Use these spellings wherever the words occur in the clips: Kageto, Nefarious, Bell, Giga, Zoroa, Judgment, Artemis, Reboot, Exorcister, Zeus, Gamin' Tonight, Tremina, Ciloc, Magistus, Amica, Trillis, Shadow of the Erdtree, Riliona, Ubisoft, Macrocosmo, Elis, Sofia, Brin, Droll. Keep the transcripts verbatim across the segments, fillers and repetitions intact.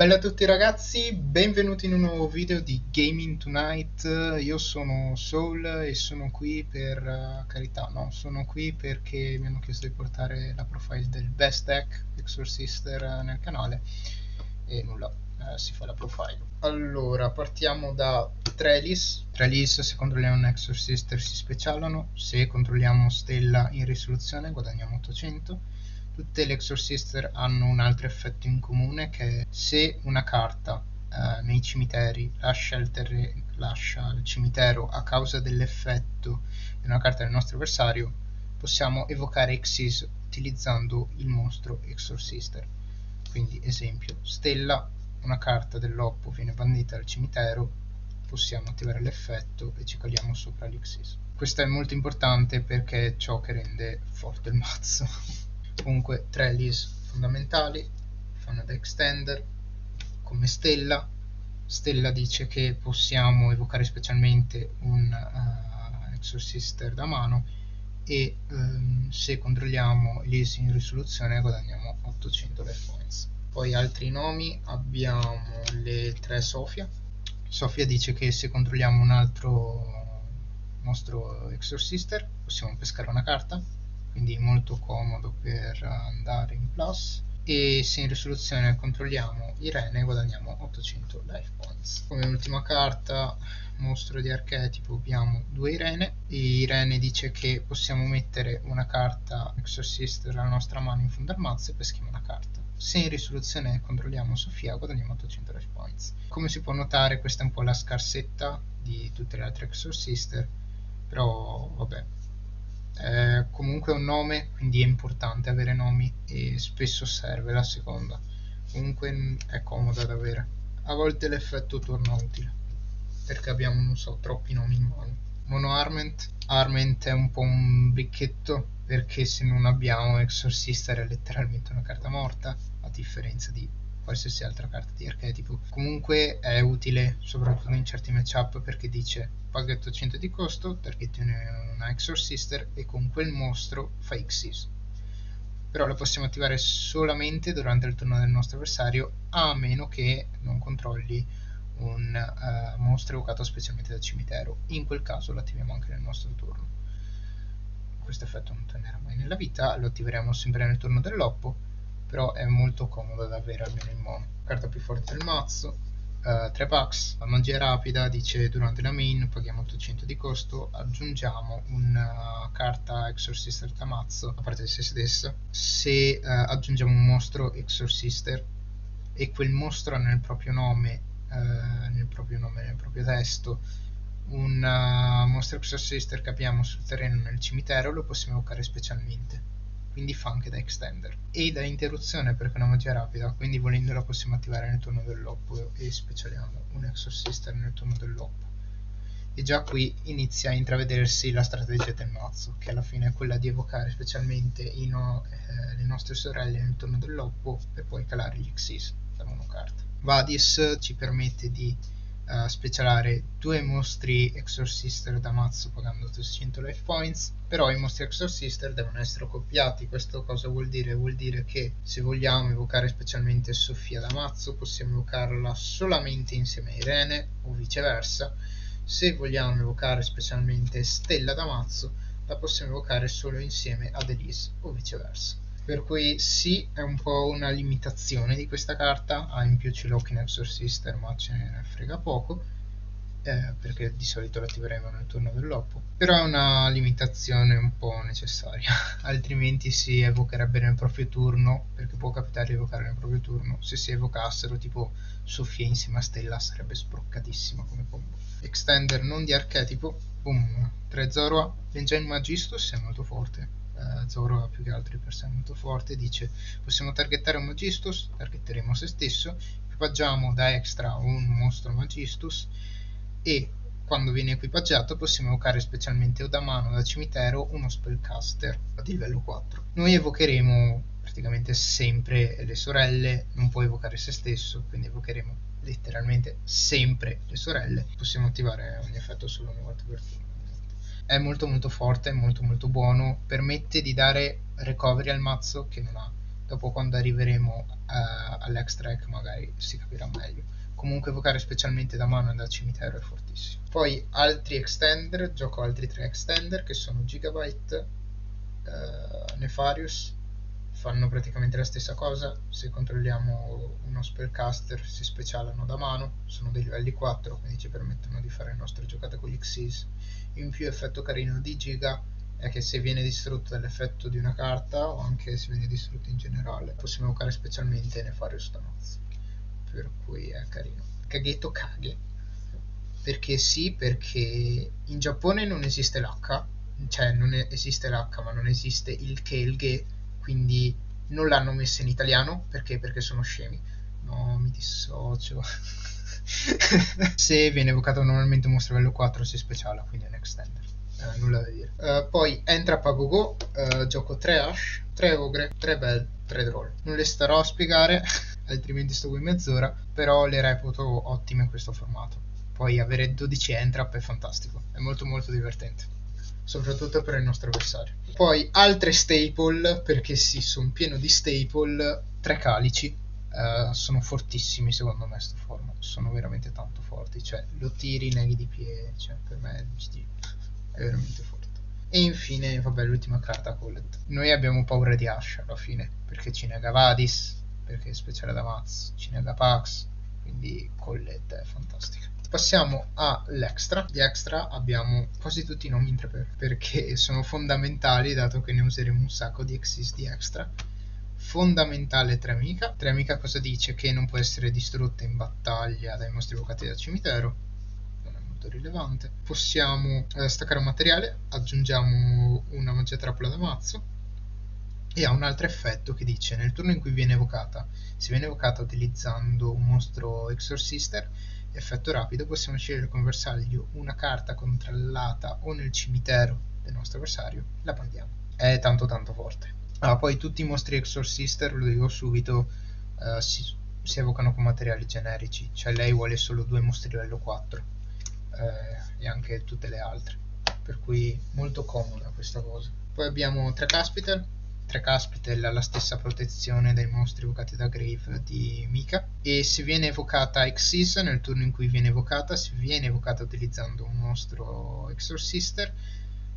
Bella a tutti ragazzi, benvenuti in un nuovo video di Gaming Tonight. Io sono Soul e sono qui per uh, carità, no, sono qui perché mi hanno chiesto di portare la profile del best deck Exorcister nel canale e nulla, eh, si fa la profile. Allora, partiamo da Trillis. Trillis, se controlliamo un Exorcister si specialano, se controlliamo Stella in risoluzione guadagniamo ottocento. Tutte le Exorcister hanno un altro effetto in comune, che è se una carta eh, nei cimiteri lascia il, lascia il cimitero a causa dell'effetto di una carta del nostro avversario, possiamo evocare Exis utilizzando il mostro Exorcister. Quindi esempio, Stella, una carta dell'Oppo viene bandita dal cimitero, possiamo attivare l'effetto e ci caliamo sopra l'Exis. Questo è molto importante perché è ciò che rende forte il mazzo. Comunque Trillis fondamentali, fanno da extender come Stella. Stella dice che possiamo evocare specialmente un uh, Exorcister da mano e um, se controlliamo Elis in risoluzione guadagniamo ottocento life points. Poi altri nomi, abbiamo le tre Sofia. Sofia dice che se controlliamo un altro nostro Exorcister possiamo pescare una carta, quindi molto comodo per andare in plus, e se in risoluzione controlliamo Irene guadagniamo ottocento life points. Come ultima carta mostro di archetipo abbiamo due Irene. Irene dice che possiamo mettere una carta Exorcister alla nostra mano in fondo al mazzo e peschiamo una carta. Se in risoluzione controlliamo Sofia guadagniamo ottocento life points. Come si può notare, questa è un po' la scarsetta di tutte le altre Exorcister, però vabbè, Eh, comunque è un nome, quindi è importante avere nomi e spesso serve la seconda, comunque è comoda da avere. A volte l'effetto torna utile perché abbiamo, non so, troppi nomi in mano. Mono Arment. Arment è un po' un bricchetto perché se non abbiamo Exorcister è letteralmente una carta morta, a differenza di qualsiasi altra carta di archetipo. Comunque è utile soprattutto in certi matchup perché dice paga ottocento di costo, targetti una Exorcister e con quel mostro fa Xyz, però la possiamo attivare solamente durante il turno del nostro avversario, a meno che non controlli un uh, mostro evocato specialmente dal cimitero. In quel caso lo attiviamo anche nel nostro turno. Questo effetto non tornerà mai nella vita, lo attiveremo sempre nel turno dell'Oppo, però è molto comodo da avere almeno in mono. Carta più forte del mazzo, uh, tre Pax. La magia rapida dice durante la main paghiamo ottocento di costo, aggiungiamo una carta Exorcister da mazzo a parte di se stessa. Se uh, aggiungiamo un mostro Exorcister e quel mostro ha nel proprio nome, uh, nel proprio nome, nel proprio testo, un uh, mostro Exorcister che abbiamo sul terreno nel cimitero, lo possiamo evocare specialmente. Quindi fa anche da extender e da interruzione perché è una magia rapida, quindi volendo la possiamo attivare nel turno dell'Oppo e specialiamo un Exorcister nel turno dell'Oppo. E già qui inizia a intravedersi la strategia del mazzo, che alla fine è quella di evocare specialmente i no, eh, le nostre sorelle nel turno dell'Oppo per poi calare gli Xyz da una carta. Vadis ci permette di eh, specialare due mostri Exorcister da mazzo pagando ottocento life points. Però i mostri Exorcister devono essere accoppiati. Questo cosa vuol dire? Vuol dire che se vogliamo evocare specialmente Sofia da mazzo possiamo evocarla solamente insieme a Irene o viceversa. Se vogliamo evocare specialmente Stella da mazzo la possiamo evocare solo insieme ad Elis o viceversa. Per cui sì, è un po' una limitazione di questa carta. Ha in più Ciloc in Exorcister ma ce ne frega poco, Eh, perché di solito lo attiveremo nel turno dell'Oppo, però è una limitazione un po' necessaria altrimenti si evocherebbe nel proprio turno, perché può capitare di evocare nel proprio turno. Se si evocassero tipo Sofia insieme a Stella sarebbe sbroccatissima come combo. Extender non di archetipo, boom, tre Zoroa. L'Engine Magistus è molto forte, eh, Zoroa più che altri per sé è molto forte. Dice possiamo targettare un Magistus, targetteremo se stesso, equipaggiamo da extra un mostro Magistus e quando viene equipaggiato possiamo evocare specialmente o da mano o da cimitero uno spellcaster di livello quattro. Noi evocheremo praticamente sempre le sorelle, non può evocare se stesso, quindi evocheremo letteralmente sempre le sorelle. Possiamo attivare ogni effetto solo una volta per turno. È molto molto forte, molto molto buono, permette di dare recovery al mazzo che non ha dopo quando arriveremo uh, all'extrack magari si capirà meglio. Comunque evocare specialmente da mano e dal cimitero è fortissimo. Poi altri extender, gioco altri tre extender che sono Gigabyte, uh, Nefarious, fanno praticamente la stessa cosa. Se controlliamo uno spellcaster si specialano da mano, sono dei livelli quattro, quindi ci permettono di fare le nostre giocate con gli Xyz. In più effetto carino di Giga è che se viene distrutto dall'effetto di una carta o anche se viene distrutto in generale possiamo evocare specialmente Nefarious Stanozzi, per cui è carino. Kageto Kage, perché sì, perché in Giappone non esiste l'H, cioè non esiste l'H ma non esiste il che e il ge, quindi non l'hanno messa in italiano. Perché? Perché sono scemi. No, mi dissocio. Se viene evocato normalmente un mostro livello quattro si speciala, quindi è un extender, eh, nulla da dire. Uh, poi entra a go, uh, gioco tre Ash, tre Ogre, tre Bell, tre Droll. Non le starò a spiegare altrimenti sto qui mezz'ora, però le reputo ottime in questo formato. Poi avere dodici entrap è fantastico, è molto molto divertente, soprattutto per il nostro avversario. Poi altre staple, perché sì, sono pieno di staple. Tre calici, uh, sono fortissimi secondo me sto format, sono veramente tanto forti, cioè lo tiri, neghi di piede, cioè per me è, gi gi. È veramente forte. E infine, vabbè, l'ultima carta Collette. Noi abbiamo paura di Ash alla fine, perché ci nega Vadis, perché è speciale da mazzo, ci nega Pax, quindi Collette è fantastica. Passiamo all'extra. Di extra abbiamo quasi tutti i nomi in tre per, perché sono fondamentali, dato che ne useremo un sacco di exist di extra. Fondamentale tre Amica. tre Amica cosa dice? Che non può essere distrutta in battaglia dai mostri evocati dal cimitero, non è molto rilevante. Possiamo eh, staccare un materiale, aggiungiamo una magia trappola da mazzo, e ha un altro effetto che dice nel turno in cui viene evocata, se viene evocata utilizzando un mostro Exorcister, effetto rapido, possiamo scegliere come bersaglio una carta controllata o nel cimitero del nostro avversario, la bandiamo. È tanto tanto forte. Ah, poi tutti i mostri Exorcister, lo dico subito, eh, si, si evocano con materiali generici, cioè lei vuole solo due mostri livello quattro eh, e anche tutte le altre, per cui molto comoda questa cosa. Poi abbiamo tre Caspita. tre Caspitel ha la stessa protezione dai mostri evocati da Grave di Mika, e se viene evocata Exis nel turno in cui viene evocata, se viene evocata utilizzando un mostro Exorcister,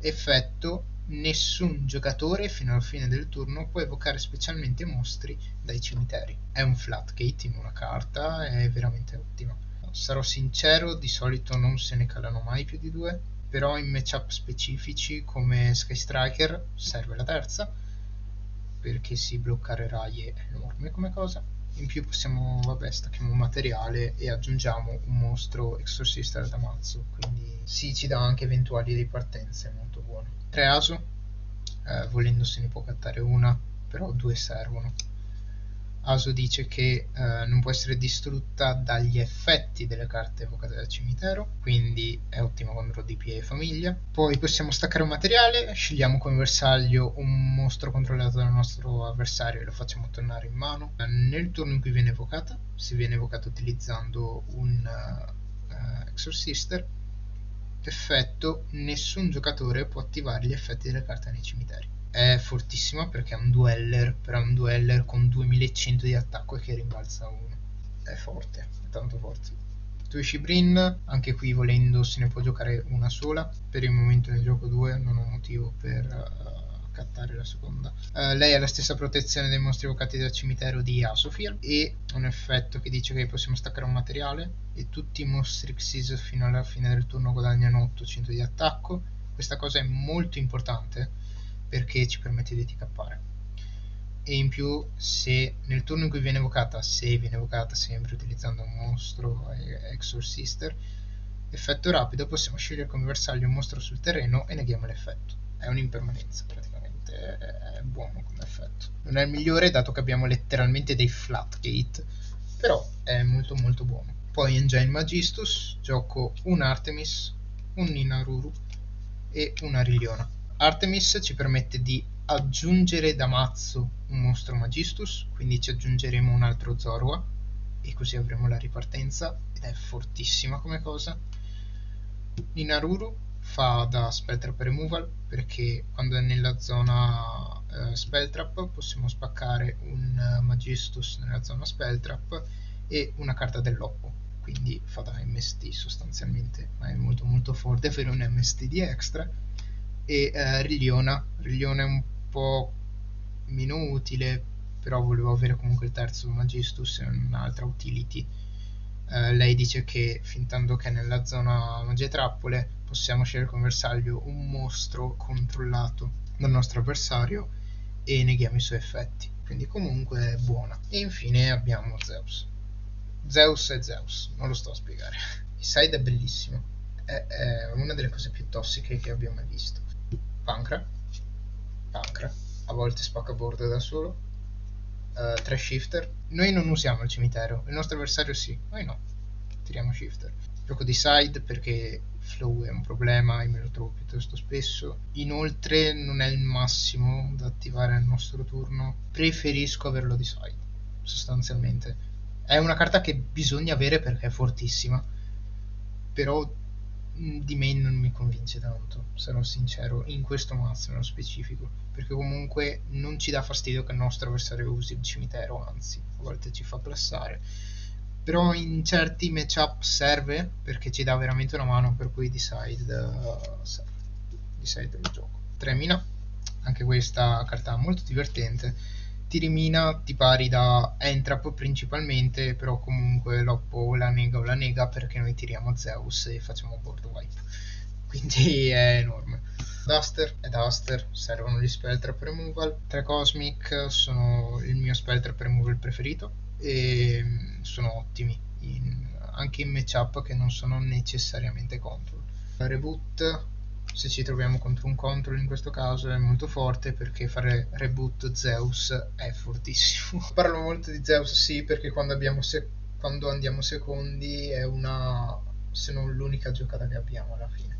effetto, nessun giocatore fino alla fine del turno può evocare specialmente mostri dai cimiteri. È un flatgate in una carta, è veramente ottima. Sarò sincero, di solito non se ne calano mai più di due, però in matchup specifici come Sky Striker serve la terza, perché si bloccare Rai è enorme come cosa. In più possiamo, vabbè, stacchiamo un materiale e aggiungiamo un mostro Exorcister da mazzo, quindi sì, ci dà anche eventuali ripartenze, molto buono. tre Aso, eh, volendo se ne può cattare una, però due servono. Aso dice che eh, non può essere distrutta dagli effetti delle carte evocate dal cimitero, quindi è ottimo contro D P A e famiglia. Poi possiamo staccare un materiale, scegliamo come bersaglio un mostro controllato dal nostro avversario e lo facciamo tornare in mano. Nel turno in cui viene evocata, se viene evocata utilizzando un uh, Exorcister, effetto, nessun giocatore può attivare gli effetti delle carte nei cimiteri. È fortissima perché è un dueller, però è un dueller con duemilacento di attacco e che rimbalza uno. È forte, è tanto forte. Tuishi Brin, anche qui volendo se ne può giocare una sola. Per il momento ne gioco due, non ho motivo per uh, cattare la seconda. Uh, lei ha la stessa protezione dei mostri evocati dal cimitero di Sofia, e un effetto che dice che possiamo staccare un materiale e tutti i mostri Xyz fino alla fine del turno guadagnano ottocento di attacco. Questa cosa è molto importante, perché ci permette di tkappare. E in più, se nel turno in cui viene evocata, se viene evocata sempre utilizzando un mostro Exorcister, effetto rapido, possiamo scegliere come bersaglio un mostro sul terreno e neghiamo l'effetto. È un'impermanenza praticamente, è buono come effetto. Non è il migliore dato che abbiamo letteralmente dei flatgate, però è molto molto buono. Poi in Magistus gioco un Artemis, un Ninaruru e una Riliona. Artemis ci permette di aggiungere da mazzo un mostro Magistus, quindi ci aggiungeremo un altro Zorua e così avremo la ripartenza, ed è fortissima come cosa. Ninaruru fa da Spectral per Removal, perché quando è nella zona eh, Spelltrap, possiamo spaccare un Magistus nella zona Spelltrap e una carta dell'Oppo, quindi fa da M S T sostanzialmente, ma è molto molto forte per un M S T di extra. E eh, Rigliona, Rigliona è un po' meno utile, però volevo avere comunque il terzo Magistus e un'altra utility. Uh, lei dice che fintanto che è nella zona magie trappole possiamo scegliere come bersaglio un mostro controllato dal nostro avversario e neghiamo i suoi effetti, quindi comunque è buona. E infine abbiamo Zeus. Zeus è Zeus, non lo sto a spiegare. Il side è bellissimo, è, è una delle cose più tossiche che abbiamo mai visto. Pancra, Pancra a volte spacca bordo da solo. Uh, tre shifter. Noi non usiamo il cimitero, il nostro avversario sì, noi no, tiriamo shifter. Gioco di side perché flow è un problema e me lo trovo piuttosto spesso. Inoltre non è il massimo da attivare al nostro turno, preferisco averlo di side sostanzialmente. È una carta che bisogna avere perché è fortissima, però di main non mi convince tanto, sarò sincero, in questo mazzo nello specifico, perché comunque non ci dà fastidio che il nostro avversario usi il cimitero, anzi a volte ci fa plassare, però in certi matchup serve perché ci dà veramente una mano, per cui decide, uh, serve. Decide il gioco. Tremina, anche questa carta molto divertente, tirimina ti pari da Entrap principalmente, però comunque l'Oppo la nega o la nega perché noi tiriamo Zeus e facciamo board wipe, quindi è enorme. Duster è Duster, servono gli Spelltrap removal. Tre Cosmic sono il mio Spelltrap removal preferito e sono ottimi in, anche in matchup che non sono necessariamente control. Reboot, se ci troviamo contro un control in questo caso è molto forte perché fare reboot Zeus è fortissimo. Parlo molto di Zeus sì perché quando, abbiamo se quando andiamo secondi è una, se non l'unica giocata che abbiamo alla fine.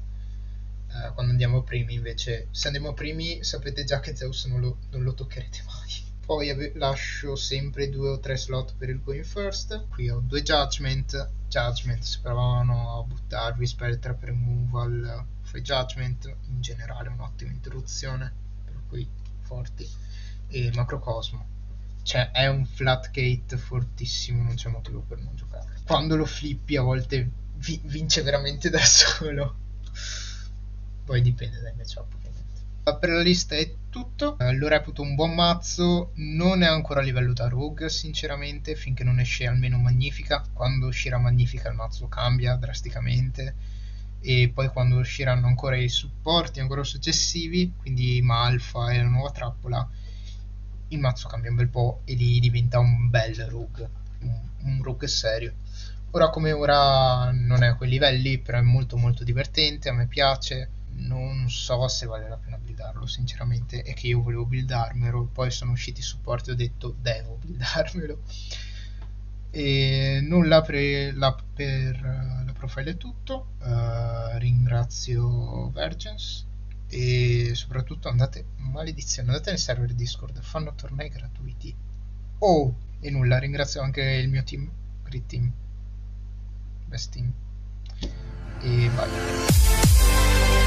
Uh, quando andiamo primi invece, se andiamo primi sapete già che Zeus non lo, non lo toccherete mai. Poi lascio sempre due o tre slot per il going first. Qui ho due Judgment. Judgment, se provavano a buttarvi Spelltrap removal, fai Judgment, in generale un'ottima introduzione, per cui forti. E Macrocosmo, cioè è un flat gate fortissimo, non c'è motivo per non giocare. Quando lo flippi a volte vi vince veramente da solo, poi dipende dai matchup. Per la lista è tutto, lo reputo un buon mazzo, non è ancora a livello da rogue sinceramente, finché non esce almeno Magnifica. Quando uscirà Magnifica il mazzo cambia drasticamente, e poi quando usciranno ancora i supporti ancora successivi, quindi Malfa e la nuova trappola, il mazzo cambia un bel po' e lì diventa un bel rogue, un, un rogue serio. Ora come ora non è a quei livelli, però è molto molto divertente, a me piace. Non so se vale la pena buildarlo sinceramente, è che io volevo buildarmelo, poi sono usciti i supporti e ho detto devo buildarmelo. E nulla, per la, per la profile è tutto. Uh, ringrazio Vergens e soprattutto andate, maledizione, andate nel server Discord, fanno tornei gratuiti. Oh, e nulla, ringrazio anche il mio team, Great Team, Best Team, e bye.